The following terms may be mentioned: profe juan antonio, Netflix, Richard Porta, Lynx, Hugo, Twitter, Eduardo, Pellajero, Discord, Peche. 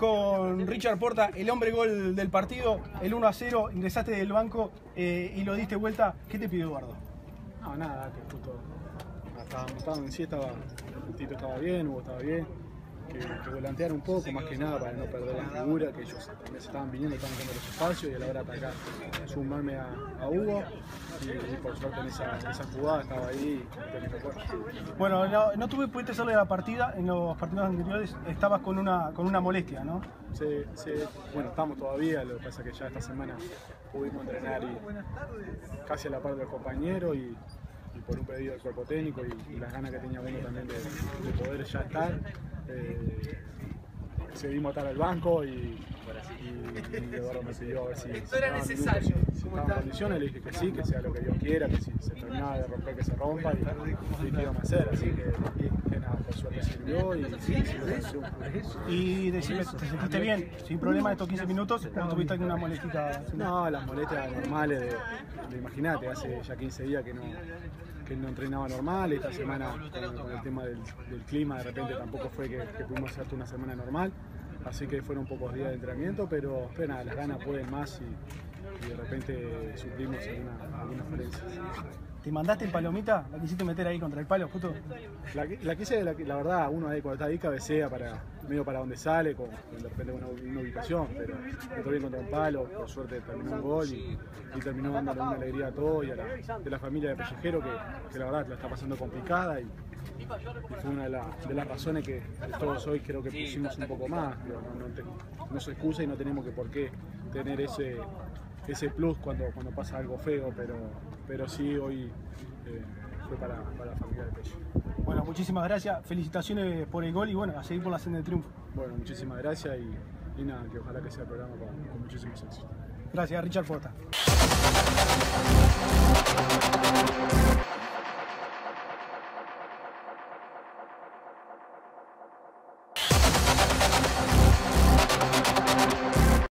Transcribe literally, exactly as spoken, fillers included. con Richard Porta, el hombre gol del partido, el uno a cero, ingresaste del banco eh, y lo diste vuelta. ¿Qué te pidió Eduardo? No, nada, que justo estaban en sí, estaba, el Tito estaba bien, Hugo estaba bien, que, que volantear un poco, más que nada para no perder la figura, que ellos también se estaban viniendo, estaban dando los espacios y a la hora de atacar, sumarme a, a Hugo y, y por suerte en esa, en esa jugada estaba ahí y tenía que jugar. Bueno, no, no tuve, pudiste salir de la partida, en los partidos anteriores estabas con una, con una molestia, ¿no? Sí, sí, bueno, estamos todavía, lo que pasa es que ya esta semana pudimos entrenar y casi a la par de los compañeros y y por un pedido del cuerpo técnico y, y las ganas que tenía uno también de, de poder ya estar, eh, decidimos estar al banco y, y, y Eduardo me pidió a ver si, si estaba en, si en condiciones, le dije que sí, que sea lo que Dios quiera, que si se terminaba de romper, que se rompa y, y que iban a hacer, así que, y, que nada, por suerte sirvió y, y, y, y decime, ¿te sentiste bien? Sin problema estos quince minutos, ¿no tuviste alguna molestia? No, las molestias normales de... Imagínate, hace ya quince días que no, que no entrenaba normal, esta semana con, con el tema del, del clima de repente tampoco fue que, que pudimos hacer una semana normal, así que fueron pocos días de entrenamiento, pero, pero nada, las ganas pueden más y, y de repente suplimos alguna, algunas falencias. ¿Te mandaste en palomita? ¿La quisiste meter ahí contra el palo justo? La, la quise, la, la verdad, uno ahí cuando está ahí cabecea para, medio para donde sale, con, con de repente una, una ubicación, pero estoy bien contra un palo, por suerte terminó un gol y, y terminó dándole una alegría a todo y a la, de la familia de Pellajero, que, que la verdad la está pasando complicada y, y fue una de, la, de las razones que todos hoy creo que pusimos un poco más. No, no, no, te, no se excusa y no tenemos que por qué tener ese... ese plus cuando, cuando pasa algo feo, pero, pero sí hoy eh, fue para, para la familia de Peche. Bueno, muchísimas gracias, felicitaciones por el gol y bueno, a seguir por la senda del triunfo. Bueno, muchísimas gracias y, y nada, que ojalá que sea el programa con, con muchísimos éxitos. Gracias, Richard Porta.